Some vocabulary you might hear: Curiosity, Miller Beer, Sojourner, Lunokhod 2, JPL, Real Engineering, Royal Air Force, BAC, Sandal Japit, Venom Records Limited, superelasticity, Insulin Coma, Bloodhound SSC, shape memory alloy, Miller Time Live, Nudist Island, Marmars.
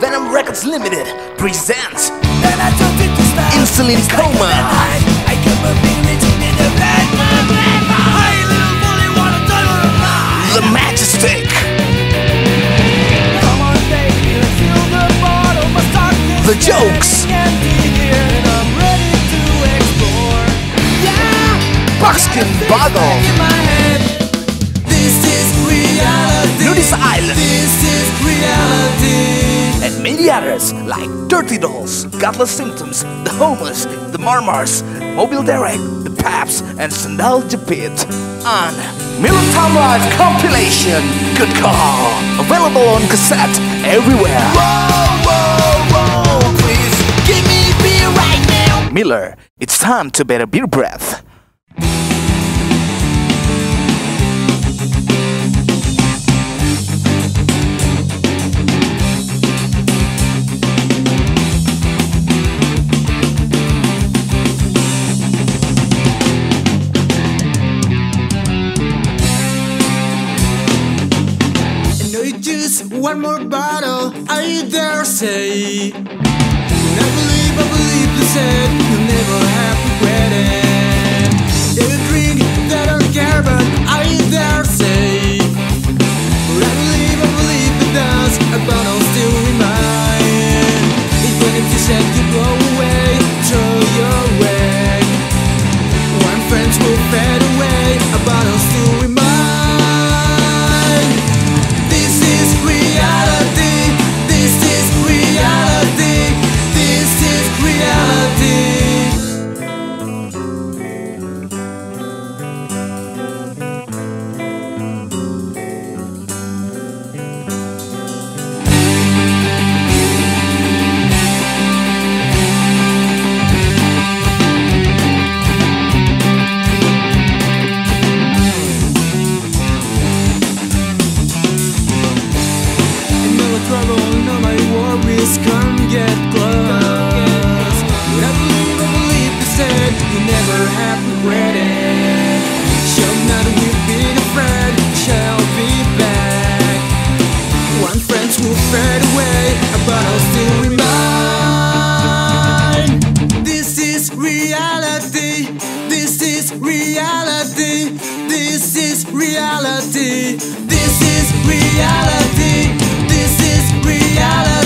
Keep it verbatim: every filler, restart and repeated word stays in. Venom Records Limited presents Insulin Coma. The Majestic. The Jokes. Buckskin Bottle. Nudist Island. And many others like Dirty Dolls, Godless Symptoms, The Homeless, The Marmars, Mobile Direct, The Paps, and Sandal Japit on Miller Time Live compilation. Good call. Available on cassette everywhere. Whoa, whoa, whoa, please give me beer right now. Miller, it's time to better beer breath. One more bottle, I dare say. And I believe, I believe they said you'll never have regretted. They drink, they don't care, but I dare say. But I believe, I believe the dust, a bottle still remain. Even if you said you go away, throw your way. One friend will fade away, a bottle still remain. Reality, this is reality, this is reality.